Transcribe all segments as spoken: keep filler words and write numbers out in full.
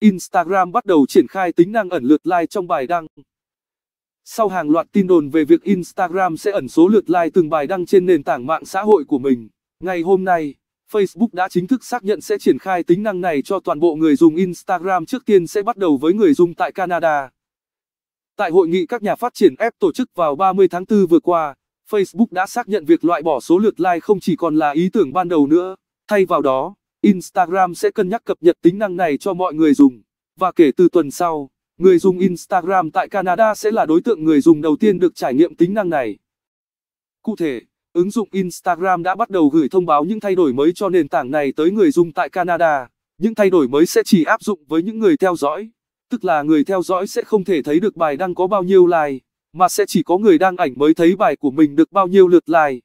Instagram bắt đầu triển khai tính năng ẩn lượt like trong bài đăng. Sau hàng loạt tin đồn về việc Instagram sẽ ẩn số lượt like từng bài đăng trên nền tảng mạng xã hội của mình, ngày hôm nay, Facebook đã chính thức xác nhận sẽ triển khai tính năng này cho toàn bộ người dùng Instagram, trước tiên sẽ bắt đầu với người dùng tại Canada. Tại hội nghị các nhà phát triển app tổ chức vào ba mươi tháng tư vừa qua, Facebook đã xác nhận việc loại bỏ số lượt like không chỉ còn là ý tưởng ban đầu nữa, thay vào đó, Instagram sẽ cân nhắc cập nhật tính năng này cho mọi người dùng, và kể từ tuần sau, người dùng Instagram tại Canada sẽ là đối tượng người dùng đầu tiên được trải nghiệm tính năng này. Cụ thể, ứng dụng Instagram đã bắt đầu gửi thông báo những thay đổi mới cho nền tảng này tới người dùng tại Canada. Những thay đổi mới sẽ chỉ áp dụng với những người theo dõi, tức là người theo dõi sẽ không thể thấy được bài đăng có bao nhiêu like, mà sẽ chỉ có người đăng ảnh mới thấy bài của mình được bao nhiêu lượt like.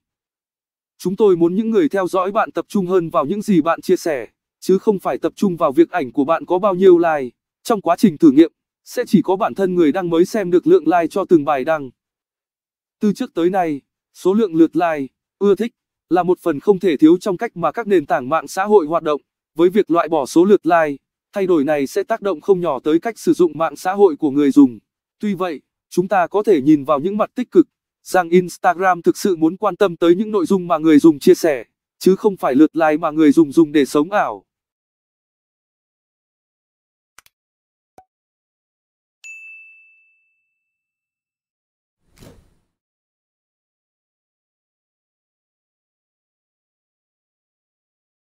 Chúng tôi muốn những người theo dõi bạn tập trung hơn vào những gì bạn chia sẻ, chứ không phải tập trung vào việc ảnh của bạn có bao nhiêu like. Trong quá trình thử nghiệm, sẽ chỉ có bản thân người đăng mới xem được lượng like cho từng bài đăng. Từ trước tới nay, số lượng lượt like, ưa thích là một phần không thể thiếu trong cách mà các nền tảng mạng xã hội hoạt động. Với việc loại bỏ số lượt like, thay đổi này sẽ tác động không nhỏ tới cách sử dụng mạng xã hội của người dùng. Tuy vậy, chúng ta có thể nhìn vào những mặt tích cực, rằng Instagram thực sự muốn quan tâm tới những nội dung mà người dùng chia sẻ, chứ không phải lượt like mà người dùng dùng để sống ảo.